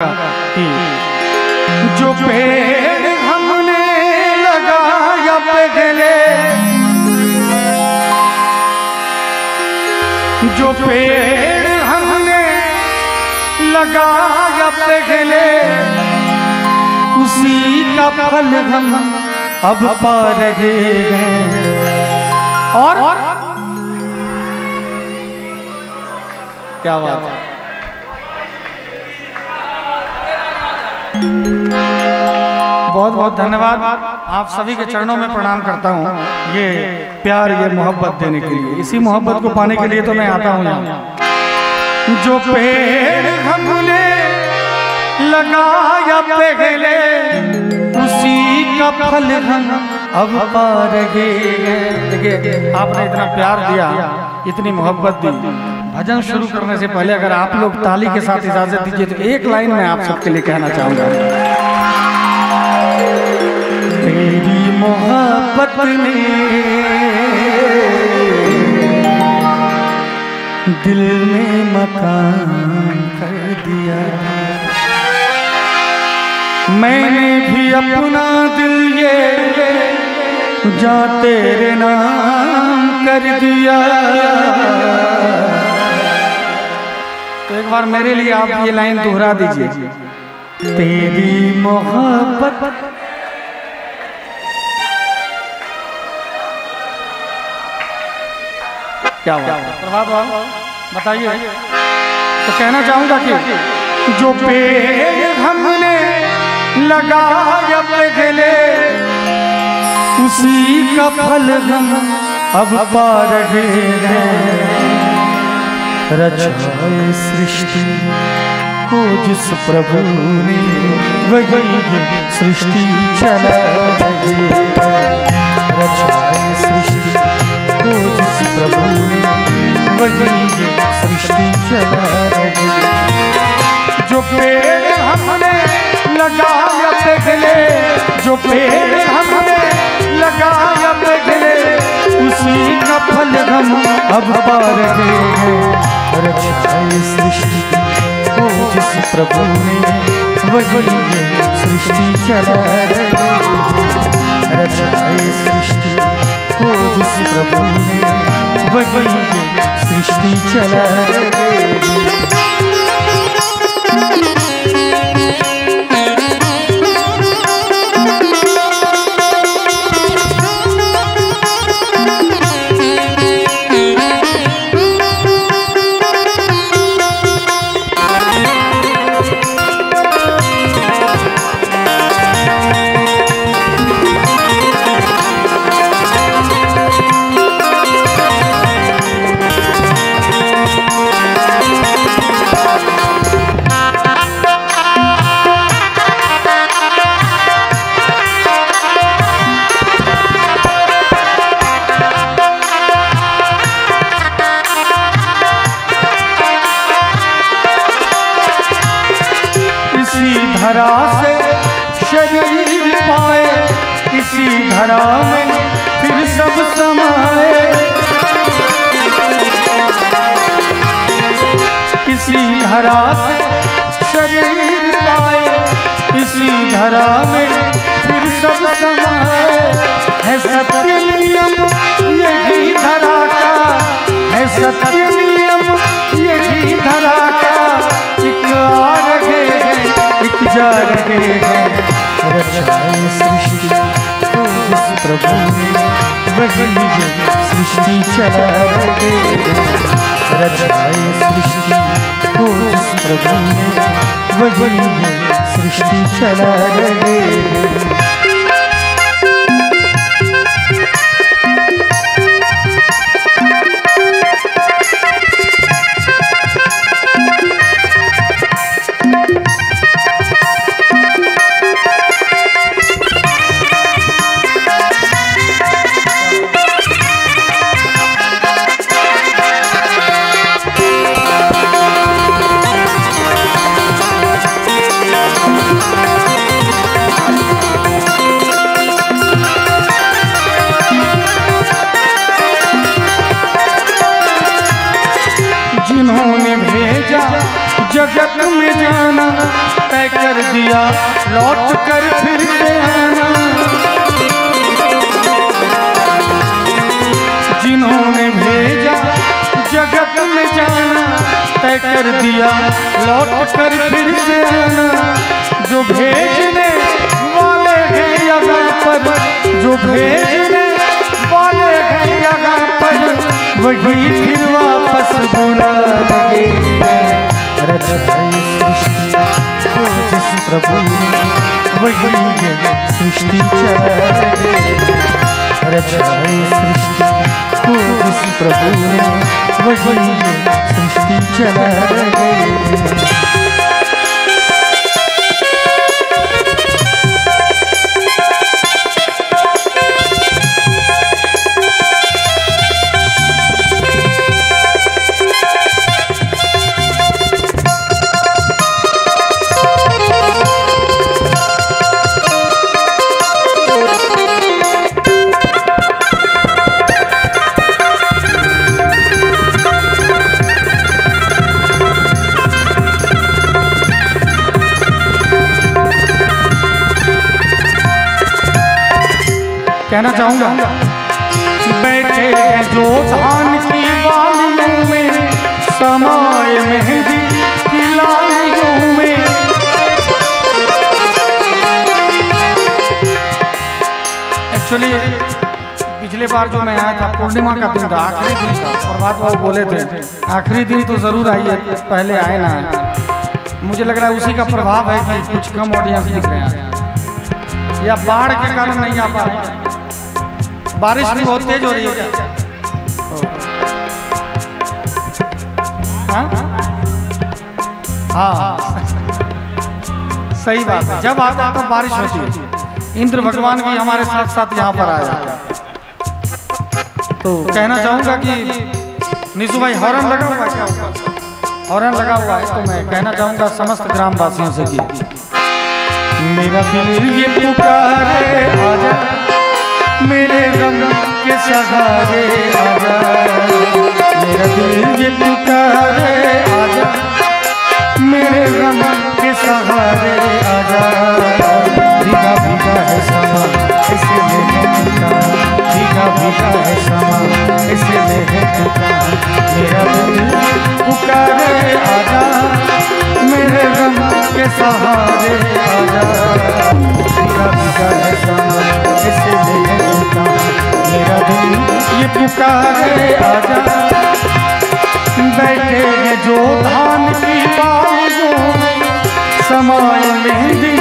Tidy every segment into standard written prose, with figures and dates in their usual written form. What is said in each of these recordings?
जो पेड़ हमने लगाया पहले, जो पेड़ हमने लगाया पहले, उसी का फल हम अब पा रहे हैं। और क्या बात है। बहुत बहुत धन्यवाद। आप सभी के चरणों में प्रणाम करता हूँ ये प्यार ये मोहब्बत देने के लिए। इसी मोहब्बत को पाने के लिए तो मैं आता हूँ। जो पेड़ हमने लगाया पहले, उसी का फल हम अब पा रहे हैं। देखिए आपने इतना प्यार दिया, इतनी मोहब्बत दी। भजन शुरू करने से पहले अगर आप लोग ताली के साथ इजाजत दीजिए तो एक लाइन मैं आप सबके लिए कहना चाहूंगा। तेरी मोहब्बत ने दिल में मकान कर दिया, मैंने भी अपना दिल ये जा तेरे नाम कर दिया। एक बार मेरे लिए आप ये लाइन दोहरा दीजिए। तेरी मोहब्बत क्या बात बताइए। तो कहना चाहूंगा कि जो पेड़ हमने लगाया पहले, उसी का फल हम अब पा रहे हैं। रचाए सृष्टि को जिस प्रभु ने, वही सृष्टि चला रही है। रचाए सृष्टि को जिस प्रभु ने, वही सृष्टि चला रही है। जो पेड़ हमने लगाया पहले, जो पेड़ हमने लगाया पहले, उसी का फल हम अब पा रहे हैं। रचाए सृष्टि को जिस प्रभु ने, वही सृष्टि चला रही है। रचाए सृष्टि को जिस प्रभु ने, वही सृष्टि चला रही है। धरा से शरीर पाए, इसी धरा में फिर सब समाए। इसी धरा से शरीर पाए, इसी धरा में फिर सब समाए। है सत्य नियम यही धरा का, है सत्य नियम यही धरा का। जा रहे हैं। रचाए सृष्टि को जिस प्रभु ने, वही सृष्टि चला रहे हैं। रचाए सृष्टि को जिस प्रभु ने, वही सृष्टि चला रहे हैं। कर दिया, लौट कर फिर से आना। जिन्होंने भेजा जगत में जाना, तय कर दिया लौट कर फिर से आना। जो भेजने वाले हैं यहाँ पर, जो भेजने वाले हैं यहाँ पर, वही फिर वापस बुला लगे। प्रभु वही है सृष्टि रचाई सृष्टि को जिस प्रभु ने, वही है सृष्टि चलाए। कहना चाहूँगा बैठे हैं जो धान की बालियों में, समाये मेहंदी की लालियों में। एक्चुअली पिछले बार जो मैं आया था पूर्णिमा का दिन था, आखिरी दिन था, प्रभात बाबू बोले थे आखिरी दिन तो ज़रूर आइए, पहले आए ना। मुझे लग रहा है उसी का प्रभाव है कि कुछ कम ऑडियंस दिख रहे हैं या बाढ़ के कारण नहीं आ पा रहे। बारिश भी बहुत तेज हो रही है। हाँ सही बात है, जब आता तब बारिश होती है। इंद्र भगवान भी हमारे साथ साथ यहाँ पर आया। तो कहना चाहूँगा कि निशु भाई हॉर्न लगा हुआ है, हॉर्न लगा हुआ है, तो मैं कहना चाहूँगा समस्त ग्रामवासियों से कि मेरा दिल ये पुकारे आजा, मेरे गम के सहारे आजा। मेरा दिल ये पुकारे आजा, मेरे गम के सहारे आजा। भीगा भीगा है समा इसलिए है तू का, भीगा भीगा है समा इसलिए है तू का। मेरा दिल पुकारे आजा, मेरे गम के सहारे आजा। भीगा भीगा है समा इसलिए है तू का, मेरा दिल ये पुकारे आजा। बैठे हैं जो धान की बालियों में, समाये मेहंदी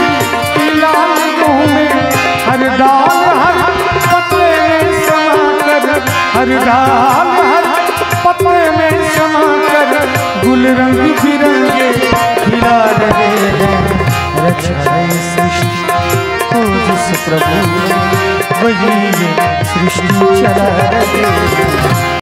की लालियों में। हर डाल हर पत्ते में समा कर, हर डाल हर पत्ते में समा कर, गुल रंग बिरंगे खिला रहे हैं। रचाई सृष्टि को जिस प्रभु ने, वही सृष्टि चला रहे हैं।